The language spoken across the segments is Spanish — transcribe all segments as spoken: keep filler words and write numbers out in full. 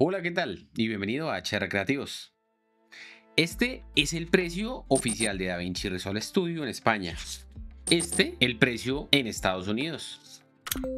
Hola, ¿qué tal? Y bienvenido a H R Creativos. Este es el precio oficial de DaVinci Resolve Studio en España. Este el precio en Estados Unidos.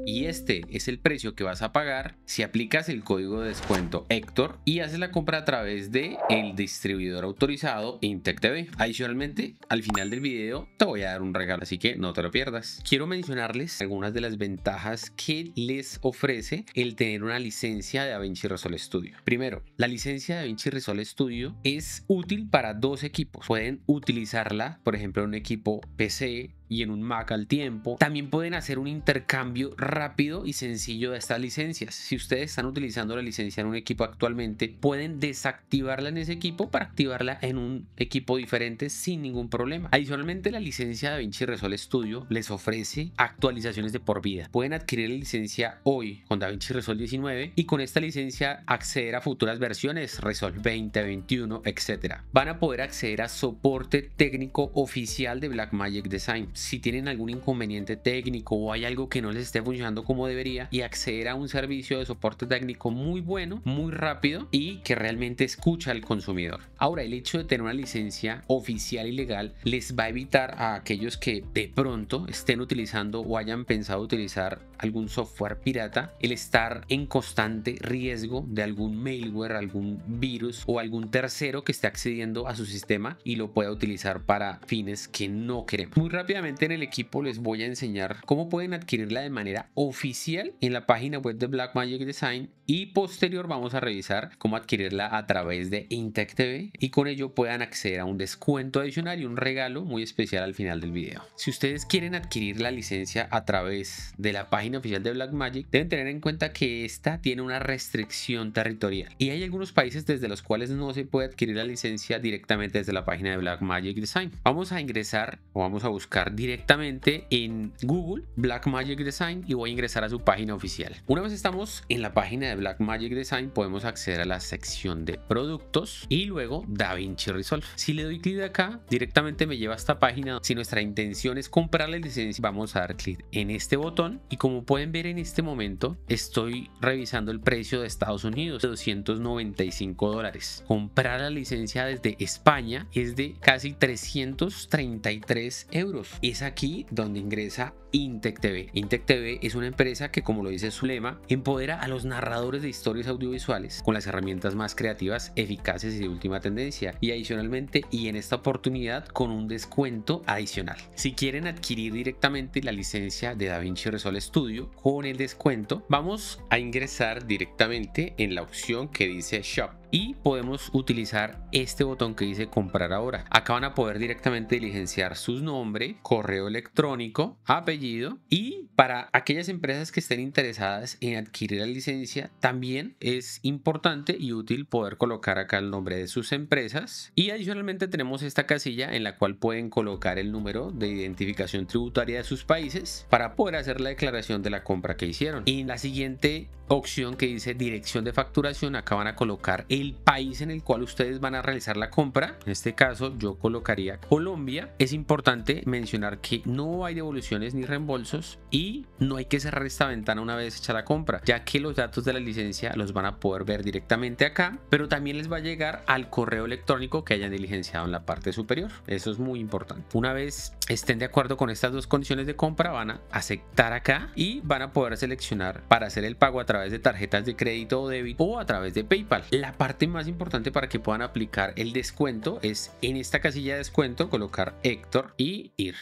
Y este es el precio que vas a pagar si aplicas el código de descuento HECTOR y haces la compra a través de el distribuidor autorizado IntekTV. Adicionalmente, al final del video te voy a dar un regalo, así que no te lo pierdas. Quiero mencionarles algunas de las ventajas que les ofrece el tener una licencia de DaVinci Resolve Studio. Primero, la licencia de DaVinci Resolve Studio es útil para dos equipos. Pueden utilizarla, por ejemplo, en un equipo P C y en un Mac al tiempo. También pueden hacer un intercambio rápido y sencillo de estas licencias. Si ustedes están utilizando la licencia en un equipo actualmente, pueden desactivarla en ese equipo para activarla en un equipo diferente sin ningún problema. Adicionalmente, la licencia DaVinci Resolve Studio les ofrece actualizaciones de por vida. Pueden adquirir la licencia hoy con DaVinci Resolve diecinueve y con esta licencia acceder a futuras versiones, Resolve veinte, veintiuno, etcétera. Van a poder acceder a soporte técnico oficial de Blackmagic Design. Si tienen algún inconveniente técnico o hay algo que no les esté funcionando como debería, y acceder a un servicio de soporte técnico muy bueno, muy rápido y que realmente escucha al consumidor. Ahora, el hecho de tener una licencia oficial y legal les va a evitar a aquellos que de pronto estén utilizando o hayan pensado utilizar algún software pirata el estar en constante riesgo de algún malware, algún virus o algún tercero que esté accediendo a su sistema y lo pueda utilizar para fines que no queremos. Muy rápidamente, en el equipo les voy a enseñar cómo pueden adquirirla de manera oficial en la página web de Blackmagic Design, y posterior vamos a revisar cómo adquirirla a través de IntekTV y con ello puedan acceder a un descuento adicional y un regalo muy especial al final del video. Si ustedes quieren adquirir la licencia a través de la página oficial de Blackmagic, deben tener en cuenta que esta tiene una restricción territorial y hay algunos países desde los cuales no se puede adquirir la licencia directamente desde la página de Blackmagic Design. Vamos a ingresar o vamos a buscar directamente en Google Blackmagic Design y voy a ingresar a su página oficial. Una vez estamos en la página de Blackmagic Design, podemos acceder a la sección de productos y luego DaVinci Resolve. Si le doy clic acá, directamente me lleva a esta página. Si nuestra intención es comprar la licencia, vamos a dar clic en este botón y como pueden ver en este momento estoy revisando el precio de Estados Unidos de doscientos noventa y cinco dólares. Comprar la licencia desde España es de casi trescientos treinta y tres euros. Es aquí donde ingresa IntekTV. IntekTV es una empresa que, como lo dice su lema, empodera a los narradores de historias audiovisuales con las herramientas más creativas, eficaces y de última tendencia, y adicionalmente y en esta oportunidad con un descuento adicional. Si quieren adquirir directamente la licencia de DaVinci Resolve Studio con el descuento, vamos a ingresar directamente en la opción que dice Shop y podemos utilizar este botón que dice comprar ahora. Acá van a poder directamente diligenciar su nombre, correo electrónico, apellido, y para aquellas empresas que estén interesadas en adquirir la licencia también es importante y útil poder colocar acá el nombre de sus empresas, y adicionalmente tenemos esta casilla en la cual pueden colocar el número de identificación tributaria de sus países para poder hacer la declaración de la compra que hicieron, y en la siguiente opción que dice dirección de facturación acá van a colocar el el país en el cual ustedes van a realizar la compra. En este caso yo colocaría Colombia. Es importante mencionar que no hay devoluciones ni reembolsos y no hay que cerrar esta ventana una vez hecha la compra, ya que los datos de la licencia los van a poder ver directamente acá, pero también les va a llegar al correo electrónico que hayan diligenciado en la parte superior. Eso es muy importante. Una vez estén de acuerdo con estas dos condiciones de compra, van a aceptar acá y van a poder seleccionar para hacer el pago a través de tarjetas de crédito o débito o a través de PayPal. La parte La parte más importante para que puedan aplicar el descuento es en esta casilla de descuento colocar Héctor y ir.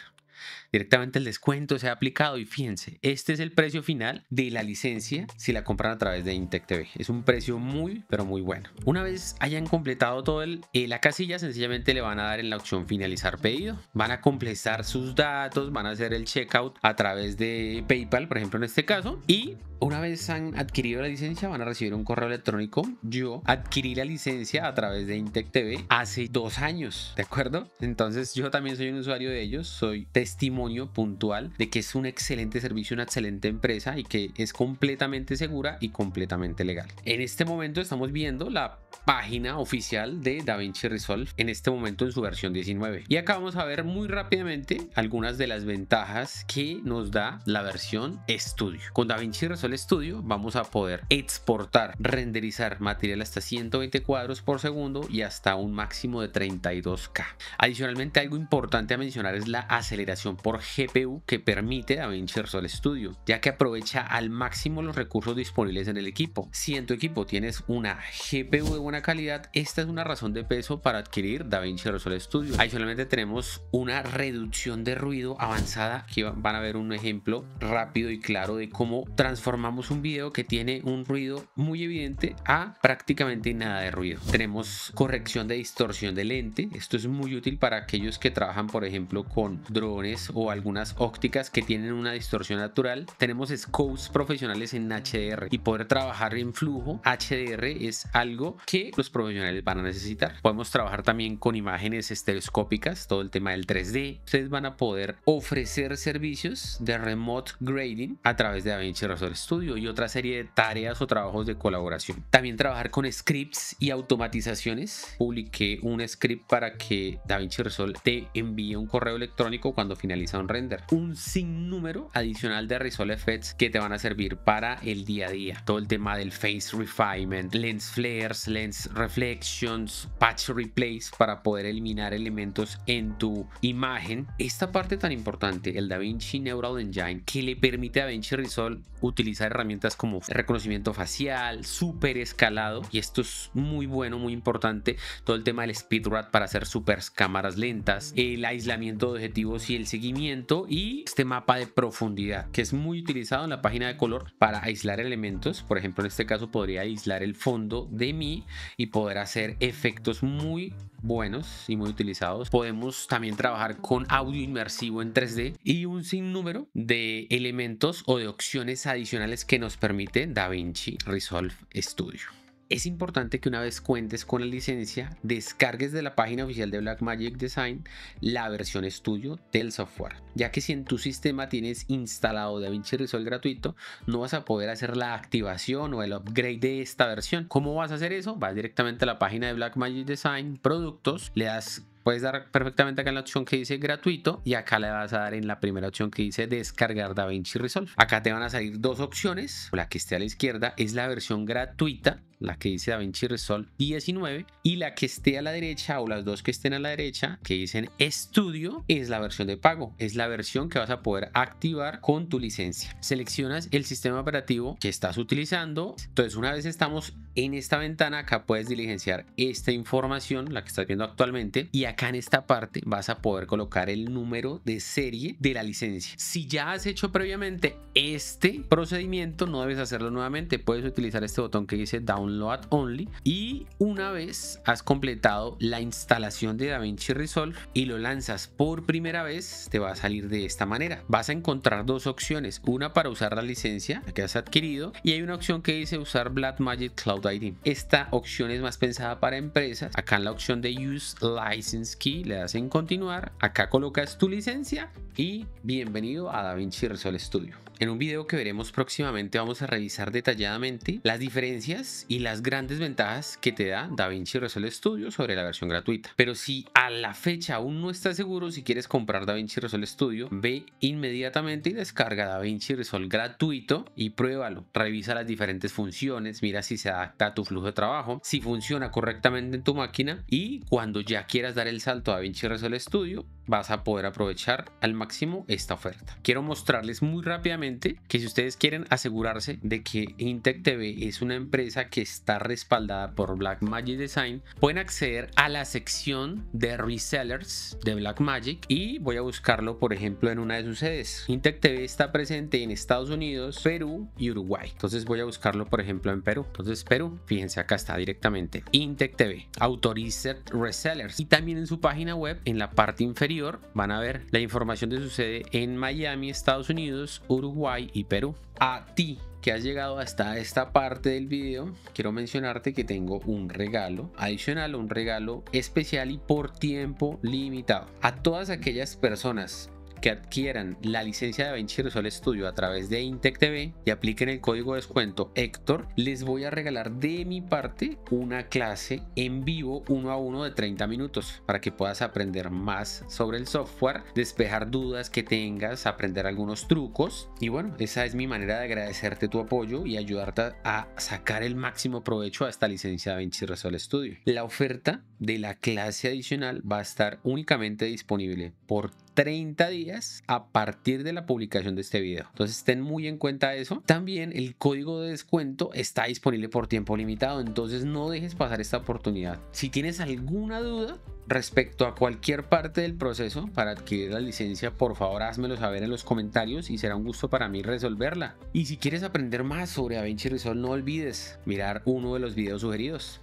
Directamente el descuento se ha aplicado y fíjense, este es el precio final de la licencia si la compran a través de IntekTV. Es un precio muy pero muy bueno. Una vez hayan completado todo el, eh, la casilla, sencillamente le van a dar en la opción finalizar pedido, van a completar sus datos, van a hacer el checkout a través de PayPal, por ejemplo en este caso, y una vez han adquirido la licencia van a recibir un correo electrónico. Yo adquirí la licencia a través de IntekTV hace dos años, ¿de acuerdo? Entonces yo también soy un usuario de ellos, soy testimonio puntual de que es un excelente servicio, una excelente empresa y que es completamente segura y completamente legal. En este momento estamos viendo la página oficial de DaVinci Resolve, en este momento en su versión diecinueve, y acá vamos a ver muy rápidamente algunas de las ventajas que nos da la versión Studio. Con DaVinci Resolve Visual Studio vamos a poder exportar, renderizar material hasta ciento veinte cuadros por segundo y hasta un máximo de treinta y dos K. Adicionalmente, algo importante a mencionar es la aceleración por G P U que permite DaVinci Resolve Studio, ya que aprovecha al máximo los recursos disponibles en el equipo. Si en tu equipo tienes una G P U de buena calidad, esta es una razón de peso para adquirir DaVinci Resolve Studio. Adicionalmente, tenemos una reducción de ruido avanzada, que van a ver un ejemplo rápido y claro de cómo transformamos un video que tiene un ruido muy evidente a prácticamente nada de ruido. Tenemos corrección de distorsión de lente. Esto es muy útil para aquellos que trabajan, por ejemplo, con drones o algunas ópticas que tienen una distorsión natural. Tenemos scopes profesionales en H D R, y poder trabajar en flujo H D R es algo que los profesionales van a necesitar. Podemos trabajar también con imágenes estereoscópicas, todo el tema del tres D. Ustedes van a poder ofrecer servicios de remote grading a través de DaVinci Resolve Studio y otra serie de tareas o trabajos de colaboración. También trabajar con scripts y automatizaciones. Publiqué un script para que DaVinci Resolve te envíe un correo electrónico cuando finaliza un render. Un sinnúmero adicional de Resolve Effects que te van a servir para el día a día. Todo el tema del Face Refinement, Lens Flares, Lens Reflections, Patch Replace para poder eliminar elementos en tu imagen. Esta parte tan importante, el DaVinci Neural Engine, que le permite a DaVinci Resolve utilizar herramientas como reconocimiento facial, super escalado, y esto es muy bueno, muy importante. Todo el tema del speedrun para hacer super cámaras lentas, el aislamiento de objetivos y el seguimiento, y este mapa de profundidad que es muy utilizado en la página de color para aislar elementos. Por ejemplo, en este caso podría aislar el fondo de mí y poder hacer efectos muy buenos y muy utilizados. Podemos también trabajar con audio inmersivo en tres D y un sinnúmero de elementos o de opciones adicionales que nos permite DaVinci Resolve Studio. Es importante que una vez cuentes con la licencia, descargues de la página oficial de Blackmagic Design la versión estudio del software, ya que si en tu sistema tienes instalado DaVinci Resolve gratuito, no vas a poder hacer la activación o el upgrade de esta versión. ¿Cómo vas a hacer eso? Vas directamente a la página de Blackmagic Design, productos, le das... Puedes dar perfectamente acá en la opción que dice gratuito, y acá le vas a dar en la primera opción que dice descargar DaVinci Resolve. Acá te van a salir dos opciones. La que esté a la izquierda es la versión gratuita, la que dice DaVinci Resolve diecinueve, y la que esté a la derecha, o las dos que estén a la derecha que dicen estudio, es la versión de pago, es la versión que vas a poder activar con tu licencia. Seleccionas el sistema operativo que estás utilizando. Entonces, una vez estamos en esta ventana, acá puedes diligenciar esta información, la que estás viendo actualmente, y acá en esta parte vas a poder colocar el número de serie de la licencia. Si ya has hecho previamente este procedimiento, no debes hacerlo nuevamente. Puedes utilizar este botón que dice download Download Only, y una vez has completado la instalación de DaVinci Resolve y lo lanzas por primera vez, te va a salir de esta manera. Vas a encontrar dos opciones, una para usar la licencia que has adquirido, y hay una opción que dice usar Blackmagic Cloud I D. Esta opción es más pensada para empresas. Acá en la opción de Use License Key le das en continuar, acá colocas tu licencia y bienvenido a DaVinci Resolve Studio. En un video que veremos próximamente vamos a revisar detalladamente las diferencias y las grandes ventajas que te da DaVinci Resolve Studio sobre la versión gratuita. Pero si a la fecha aún no estás seguro si quieres comprar DaVinci Resolve Studio, ve inmediatamente y descarga DaVinci Resolve gratuito y pruébalo. Revisa las diferentes funciones, mira si se adapta a tu flujo de trabajo, si funciona correctamente en tu máquina, y cuando ya quieras dar el salto a DaVinci Resolve Studio, vas a poder aprovechar al máximo esta oferta. Quiero mostrarles muy rápidamente que si ustedes quieren asegurarse de que IntekTV es una empresa que que está respaldada por Blackmagic Design, pueden acceder a la sección de resellers de Blackmagic, y voy a buscarlo, por ejemplo, en una de sus sedes. IntekTV está presente en Estados Unidos, Perú y Uruguay. Entonces voy a buscarlo, por ejemplo, en Perú. Entonces Perú, fíjense, acá está directamente IntekTV Authorized Resellers, y también en su página web, en la parte inferior, van a ver la información de su sede en Miami, Estados Unidos, Uruguay y Perú. A ti que has llegado hasta esta parte del video, quiero mencionarte que tengo un regalo adicional, un regalo especial y por tiempo limitado. A todas aquellas personas que adquieran la licencia de DaVinci Resolve Studio a través de IntekTV y apliquen el código de descuento HECTOR, les voy a regalar de mi parte una clase en vivo uno a uno de treinta minutos para que puedas aprender más sobre el software, despejar dudas que tengas, aprender algunos trucos. Y bueno, esa es mi manera de agradecerte tu apoyo y ayudarte a sacar el máximo provecho a esta licencia DaVinci Resolve Studio. La oferta de la clase adicional va a estar únicamente disponible por treinta días a partir de la publicación de este video. Entonces ten muy en cuenta eso. También el código de descuento está disponible por tiempo limitado, entonces no dejes pasar esta oportunidad. Si tienes alguna duda respecto a cualquier parte del proceso para adquirir la licencia, por favor házmelo saber en los comentarios y será un gusto para mí resolverla. Y si quieres aprender más sobre DaVinci Resolve, no olvides mirar uno de los videos sugeridos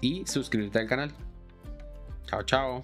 y suscribirte al canal. Chao, chao.